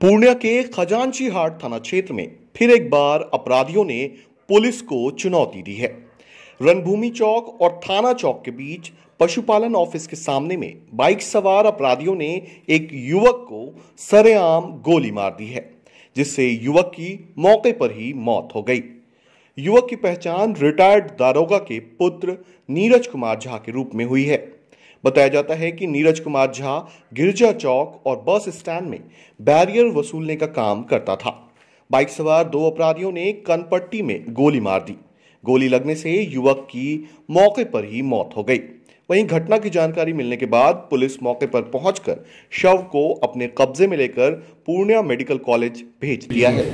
पूर्णिया के खजांची हाट थाना क्षेत्र में फिर एक बार अपराधियों ने पुलिस को चुनौती दी है। रणभूमि चौक और थाना चौक के बीच पशुपालन ऑफिस के सामने में बाइक सवार अपराधियों ने एक युवक को सरेआम गोली मार दी है, जिससे युवक की मौके पर ही मौत हो गई। युवक की पहचान रिटायर्ड दारोगा के पुत्र नीरज कुमार झा के रूप में हुई है। बताया जाता है कि नीरज कुमार झा गिरजा चौक और बस स्टैंड में बैरियर वसूलने का काम करता था। बाइक सवार दो अपराधियों ने कनपट्टी में गोली मार दी। गोली लगने से युवक की मौके पर ही मौत हो गई। वहीं घटना की जानकारी मिलने के बाद पुलिस मौके पर पहुंचकर शव को अपने कब्जे में लेकर पूर्णिया मेडिकल कॉलेज भेज दिया है।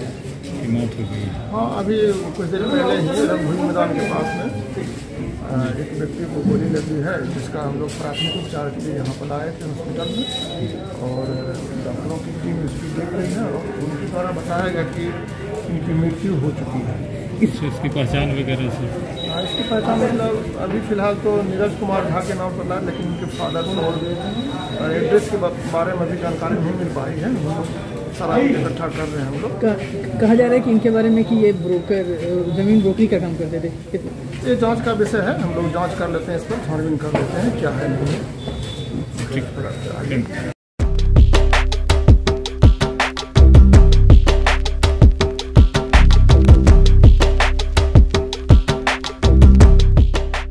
हाँ, अभी कुछ देर पहले ही रणभूमि मैदान के पास में एक व्यक्ति को गोली लगी है, जिसका हम लोग प्राथमिक उपचार के लिए यहाँ पर आए थे हॉस्पिटल में, और डॉक्टरों की टीम इसकी देख रही है और उनके द्वारा बताया गया कि इनकी मृत्यु हो चुकी है। इसकी पहचान वगैरह से इसकी पहचान मतलब अभी फिलहाल तो नीरज कुमार झा के नाम पर है, लेकिन उनके फादर और एड्रेस के बारे में भी जानकारी नहीं मिल पाई है। सारा इकट्ठा कर रहे हैं हम लोग। कहा जा रहा है कि इनके बारे में कि ये ब्रोकर जमीन ब्रोकरी का काम करते थे। ये जांच का विषय है, हम लोग जांच कर लेते हैं, इस पर छानबीन कर लेते हैं क्या है।